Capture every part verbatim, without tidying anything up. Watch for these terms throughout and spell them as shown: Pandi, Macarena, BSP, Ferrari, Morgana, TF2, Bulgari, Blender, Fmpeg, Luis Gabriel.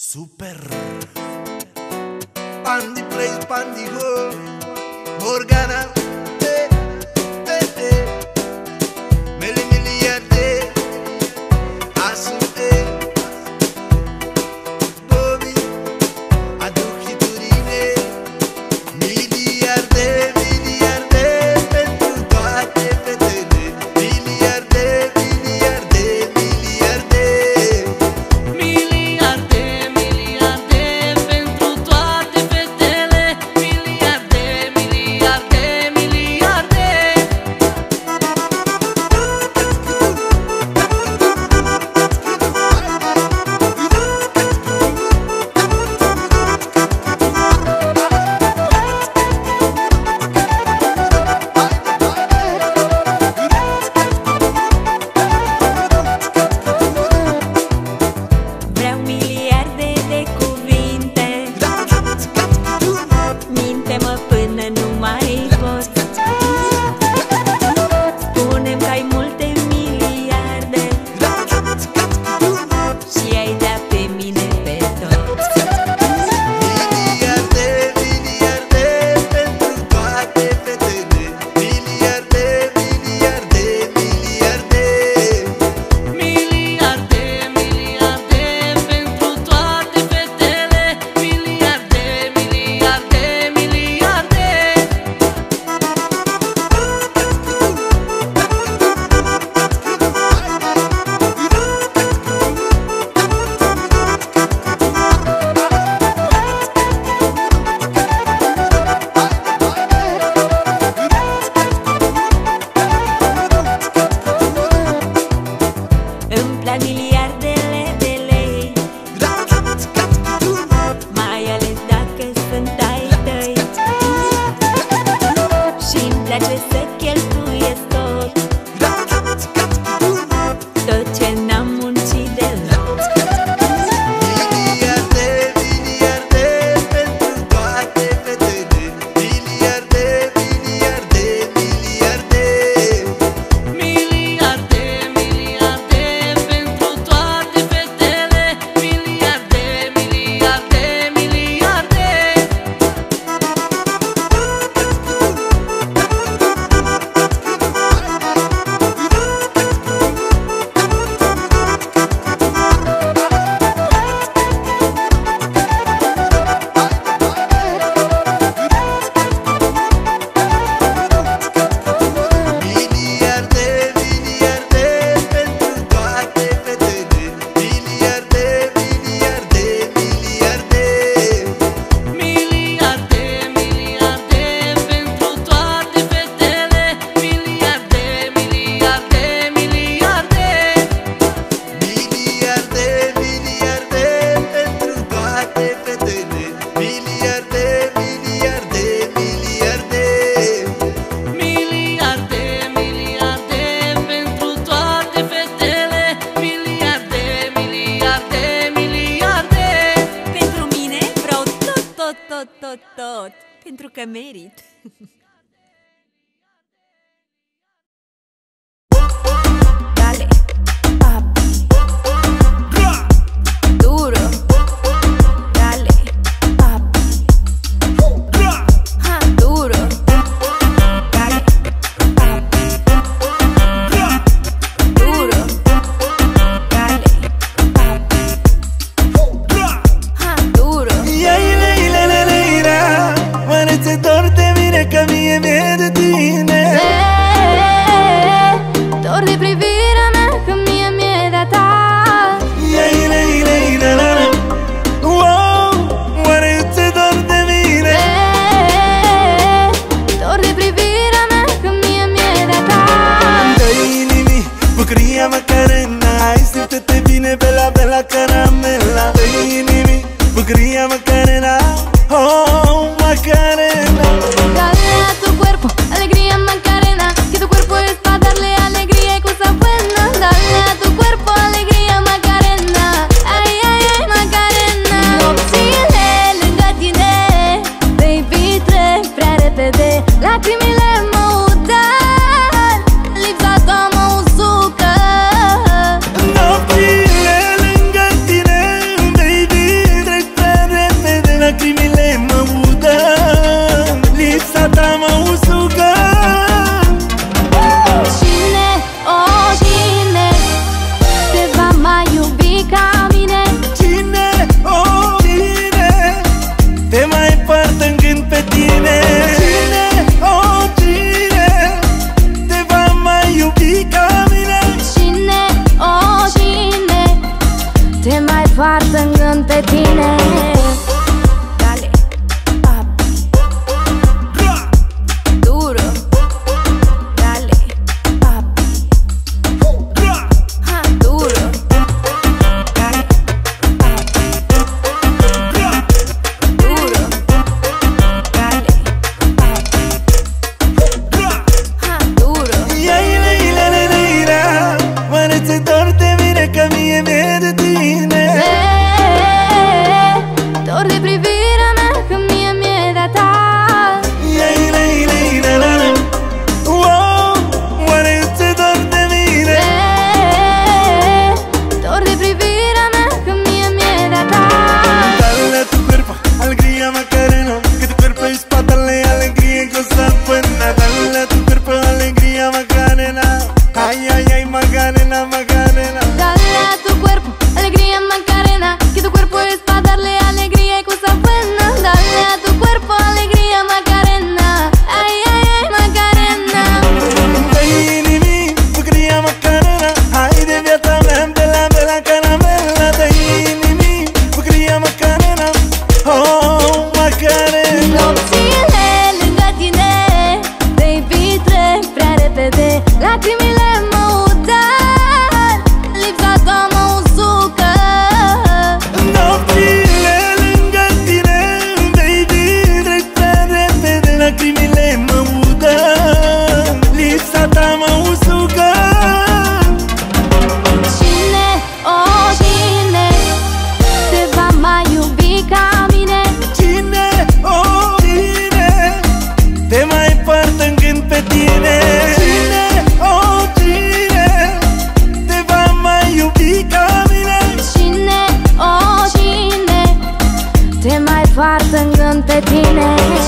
Super Pandi Place, Pandi Go Morgana te, te, te Mele miliarde Asumte Bobby Aduc hiturile Miliarde, miliarde Pentru toate fetele Miliarde, miliarde, miliarde miliardele de lei, mai ales dacă sunt ai tăi. Și-mi place să cheltuiesc tot, tot ce n-am muncit deloc. Miliarde, miliarde pentru toate fetele, miliarde, miliarde, miliarde. Tot, tot, tot, pentru că merit. Dale, papi, duro. Dale, papi, ha, duro. Dale, papi, duro. Dale, papi, ha, duro. Dor de mine, că mie mi-e de tine. Dor de privirea mea, că mie mi-e de-a ta. Oare ți-e dor de mine? Dor de privirea mea, că mie mi-e de-a ta. Dă-i inimii bucuria macarena. Hai, simte-te bine, bela, bela caramela. Dă-i inimii bucuria macarena. Oh, Macarena. Cadena tu cuerpo, alegría Macarena. Que tu cuerpo es para darle alegría y cosas buenas. Cadena tu cuerpo, alegría Macarena. Ay, ay, ay, Macarena. Zile lângă tine, baby, trec prea repede. Lacrimile mă udat, lipsa ta mă usucă. Zile lângă tine, baby, tot în gând pe tine. Dale, papi, duro. Dale, papi, ha, duro. Dale, papi, duro. Dale, papi, ha, duro. Ia ila ila ila ila, mă dor de mine că mie mi-e de tine. Lacrimile mă udar, lipsa ta mă usucă. Nopțile lângă tine, baby, trec prea repede. Lacrimile mă udar, lipsa ta mă usucă. Cine, o, cine te va mai iubi ca mine? Cine, o, cine te mai poartă în gând pe tine? În gând pe tine.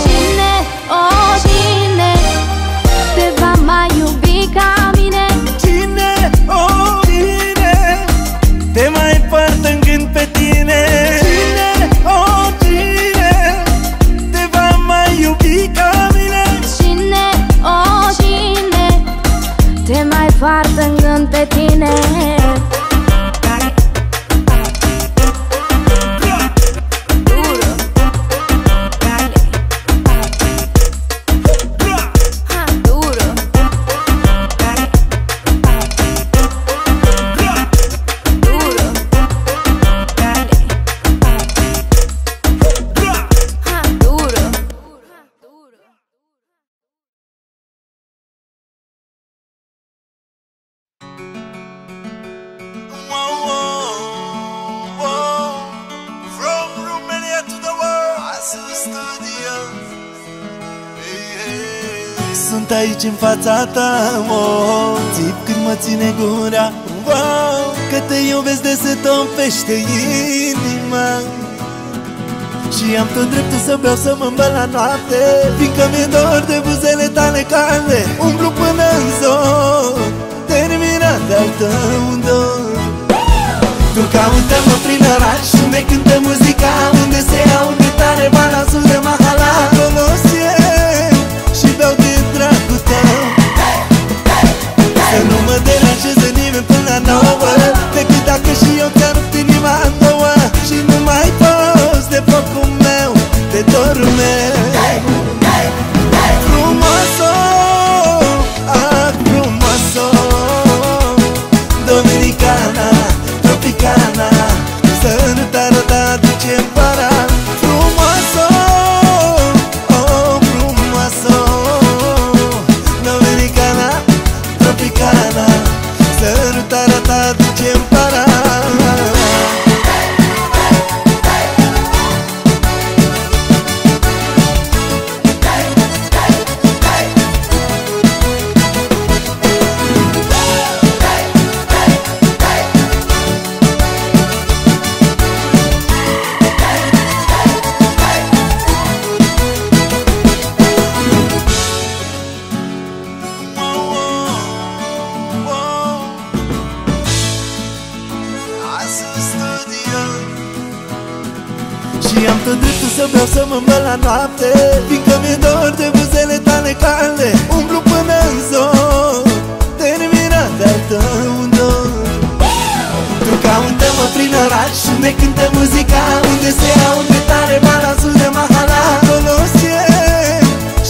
Cine, o, cine te va mai iubi ca mine? Cine, o, cine te mai poartă în gând pe tine? Cine, o, cine te va mai iubi ca mine? Cine, o, cine te mai poartă în gând pe tine? Sunt aici în fața ta, oh, țip când mă ține gura, wow, că te iubesc de se tompește inima. Și am tot dreptul să beau, să mă îmbăl la noapte, fiindcă mi-e dor de buzele tale calde. Umblu până în zon, terminat de-al tău dor. Tu caută-mă prin oraș, unde cântă muzica, unde se aude tare balasul de mahala. Colosie și beau din dragul tău, să nu mă deranjeze nimeni până la nouă, decât dacă și eu te rupt inima în două. Și nu mai poți de focul meu, de dorul meu. Frumoso, ah, frumoso, Dominicana, tropicana, sărutarea ta duce în para. Frumoso, oh, frumoso, Dominicana, tropicana, sărutarea ta duce în para. Și am tot dreptul să beau, să mă îmbăl la noapte, fiindcă mi-e dor de buzele tale calde. Umblu până în zon, terminat de-al tău dor. Tu caută-mă prin oraș, unde se cântă muzica, unde se aude tare balansul de mahala. Acolo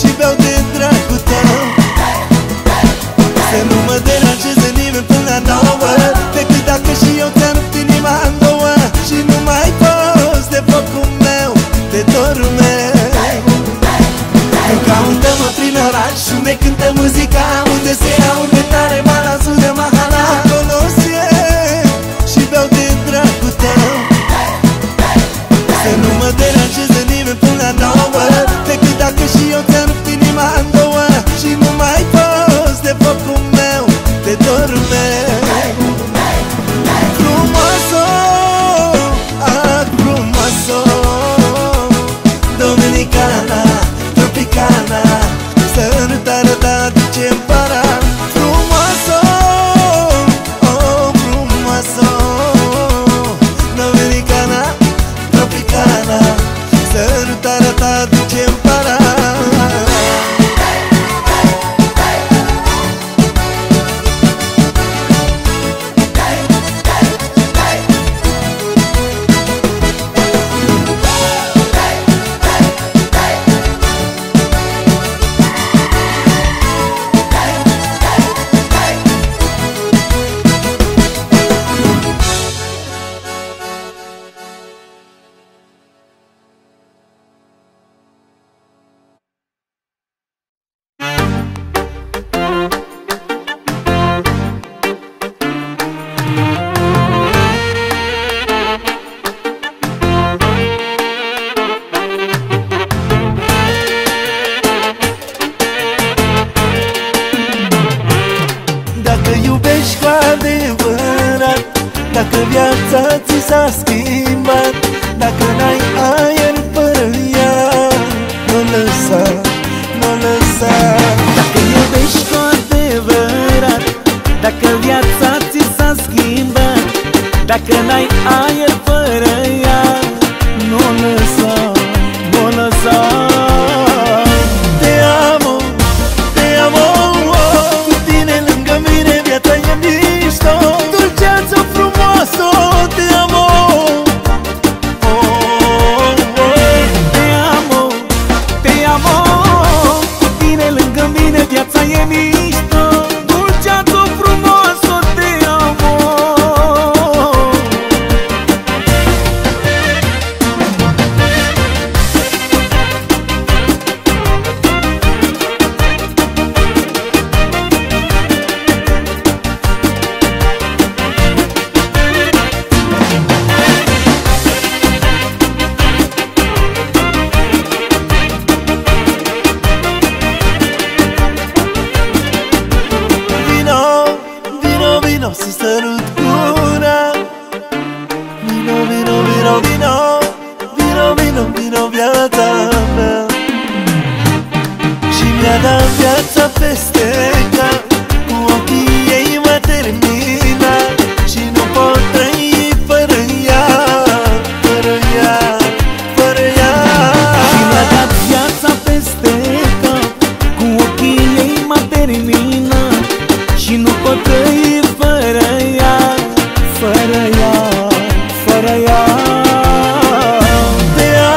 și beau de dragul tău, să nu mă deranjeze nimeni până la nouă, decât dacă și eu te-am inima în două. Și nu mai poți de focul meu, de dorul meu. Când caută-mă prin oraș, unde cântă muzica, unde se aude tare balansul de mahala. Acolo și beau de dragul tău, să nu mă deranjeze nimeni până la nouă, decât dacă și eu te-am rupt inima în două. Și nu mai poți de focul meu, de dorul meu. Frumoso, ah, frumoso, Dominicana, tropicana, sărutarea ta duce-mi para. Frumoso, oh, frumoso, Dominicana, tropicana, sărutarea ta duce-mi para. Te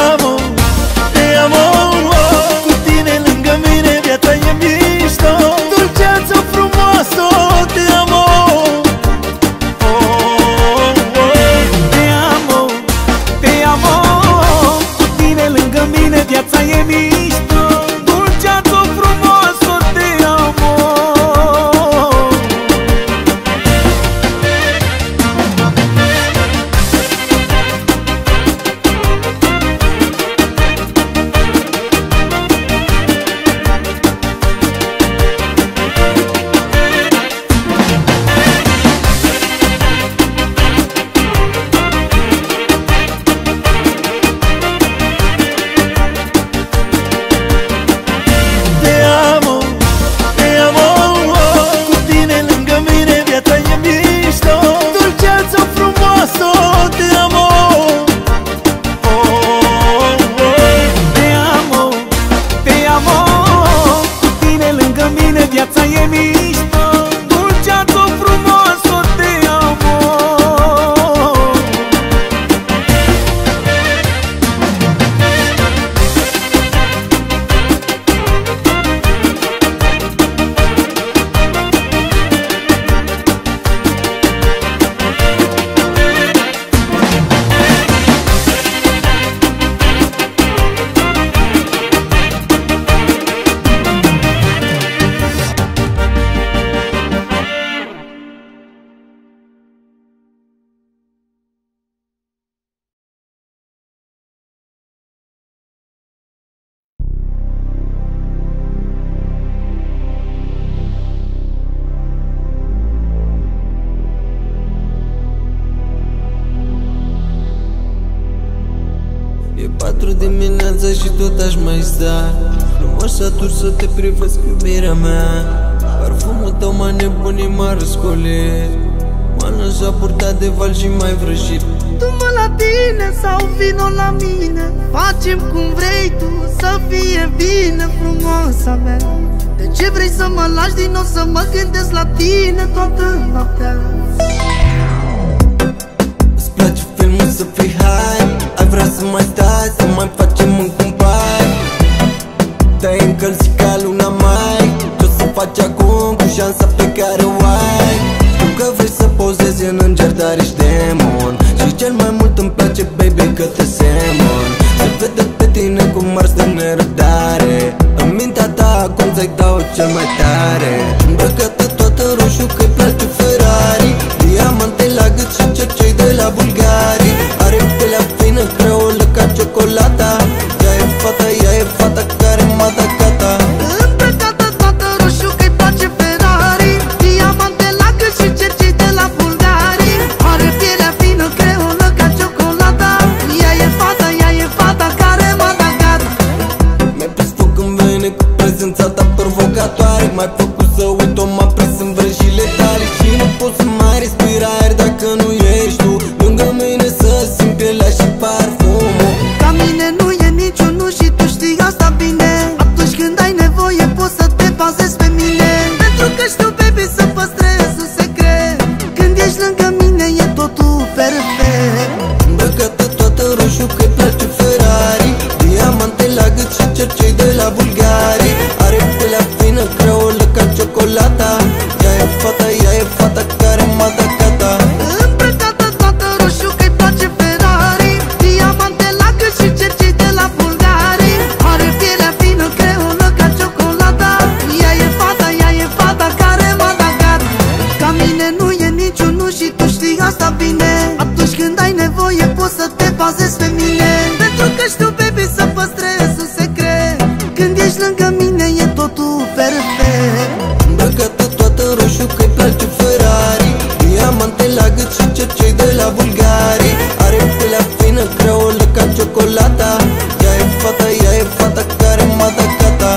amo, te amo, cu tine lângă mine viața e mișto, dulceață. Patru dimineața și tot aș mai sta. Nu m-aș satur să te privesc, iubirea mea. Parfumul tău m-a nebunit, m-a răscolit, m-a lăsat purtat de val și m-ai vrăjit. Du-mă la tine sau vino la mine, facem cum vrei tu să fie bine, frumoasa mea. De ce vrei să mă lași din nou să mă gândesc la tine toată noaptea? Îți place filmul să fii high, ai vrea să mai stai, să mai facem încă un pai. Te-ai încălzit ca luna mai, ce o să faci acum cu șansa pe care o ai? Știu că vrei să pozezi în înger, dar ești demon, și cel mai mult îmi place, baby, că te semăn. Se vede pe tine cum arzi de nerăbdare, în mintea ta acum ți-ai dau cel mai tare. Îmbrăcă-te toată roșu că-i place Ferrari, diamante la gât și cercei de la Bulgari. Are pelea fină, creolă ca ciocolata, ea e fata, ea e fata care m-a dat gata. Îmbrăcă-te toată roșu că-i place Ferrari, diamante la gât și cercei de la Bulgari. Are pelea fină, creolă ca ciocolata, ea e fata, ea e fata care m-a dat gata. Mi-ai pus foc când vine cu prezența ta provocatoare, m-ai făcut să uit-o, m-a prins în vrăjile tale și nu pot să mai respira aer dacă nu ești tu lângă mine, să simt pielea și parfumul. Ca mine nu e niciunul și tu știi asta bine, atunci când ai nevoie poți să te bazezi pe mine, pentru că știu, baby, să păstrez un secret, când ești lângă mine e totul perfect. Îmbrăcă-te toată roșu că-i place Ferrari, diamante la gât și cercei de la Bulgari. Are pelea fină, creolă ca ciocolata, ea e fata, ea e fata care m-a dat gata. Îmbrăcată toată roșu că-i place Ferrari, diamante la gât și cercei de la Bulgari. Are pielea fină, creolă ca ciocolata, ea e fata, ea e fata care m-a dat gata. Ca mine nu e niciunul și tu știi asta bine, atunci când ai nevoie poți să te bazezi pe mine, pentru că știu, baby, să păstrez un secret, când ești lângă mine e totul perfect. Îmbrăcă-te toată roșu că-i place Ferrari, diamante la gât și cercei de la Bulgari. Are pelea fină, creolă ca ciocolata, ea e fata, ea e fata care m-a dat gata.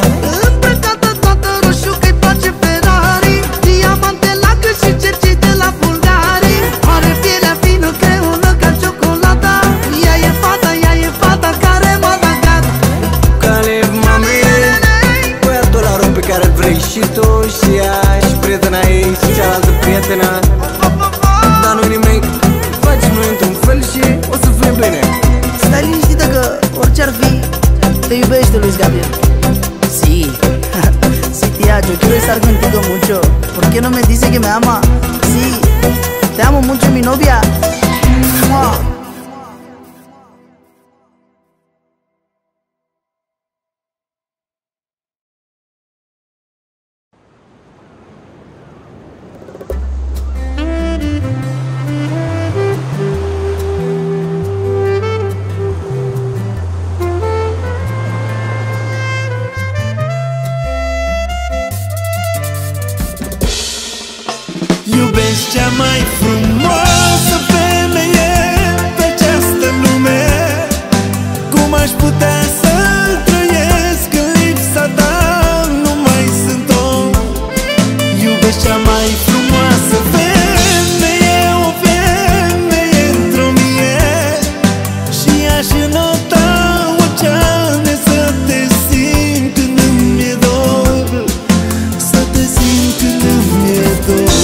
Îmbrăcată toată roșu că-i place Ferrari, diamante la gât și cercei de la Bulgari. Are pielea fină, creolă ca ciocolata, ea e fata, ea e fata care m-a dat gata. Caleb, mami, băiatul la rău pe care vrei și tu și ea și prietena ei și cealaltă prietena, dar nu-i nimic, facem noi într-un fel și o să fie bine. Stai liniștită că orice-ar fi, te iubește Luis Gabriel. Sí, sí, tía, yo quiero estar contigo mucho, ¿por qué no me dice que me ama? Sí, te amo mucho, mi novia. Mua. Iubești cea mai frumoasă femeie pe această lume, cum aș putea să trăiesc în lipsa ta, nu mai sunt om. Iubești cea mai frumoasă femeie, o femeie într-o mie, și aș înota orice ane să te simt când îmi e dor, să te simt când îmi e dor.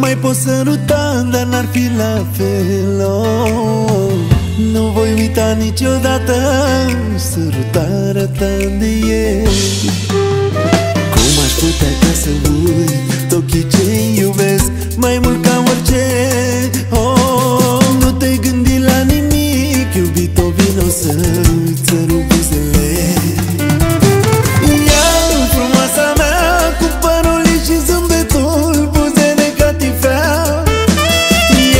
Mai pot săruta, dar n-ar fi la fel, oh, nu voi uita niciodată sărutarea ta de ieri. Cum aș putea ca să uit ochii ce iubesc mai mult ca orice? Oh, nu te gândi la nimic, iubito, vino să-mi țărut buzele. Ia, frumoasa mea, cu părul și zâmbetul, buze de catifea.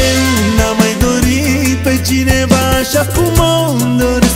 Eu n-am mai dorit pe cineva așa cum o doresc.